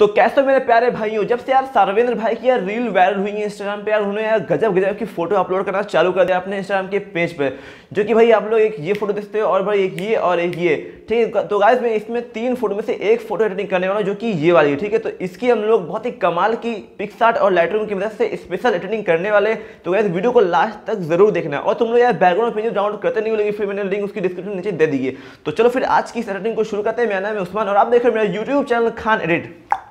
तो कैसे मेरे प्यारे भाइयों, जब से यार सार्वेंद्र भाई की यार रील वायरल हुई है इंस्टाग्राम पे यार, उन्होंने यार गजब गजब की फोटो अपलोड करना चालू कर दिया अपने इंस्टाग्राम के पेज पे, जो कि भाई आप लोग एक ये फोटो देखते हो और भाई एक ये और एक ये, ठीक है। तो गाइस मैं इसमें 3 फोटो में से एक फोटो एडिटिंग करने वाला हूँ जो कि ये वाली है, ठीक है। तो इसकी हम लोग बहुत ही कमाल की पिक्सार्ट और लाइटरूम की मदद से स्पेशल एडिटिंग करने वाले, तो गाइस वीडियो को लास्ट तक जरूर देखना। और तुम लोग यार बैकग्राउंड पेज डाउनलोड करते नहीं मिलेगी, फिर मैंने लिंक उसकी डिस्क्रिप्शन नीचे दे दी है। तो चलो फिर आज की एडिटिंग को शुरू करते हैं। मेरा नाम है उस्मान और आप देख रहे हैं मेरा यूट्यूब चैनल खान एडिट।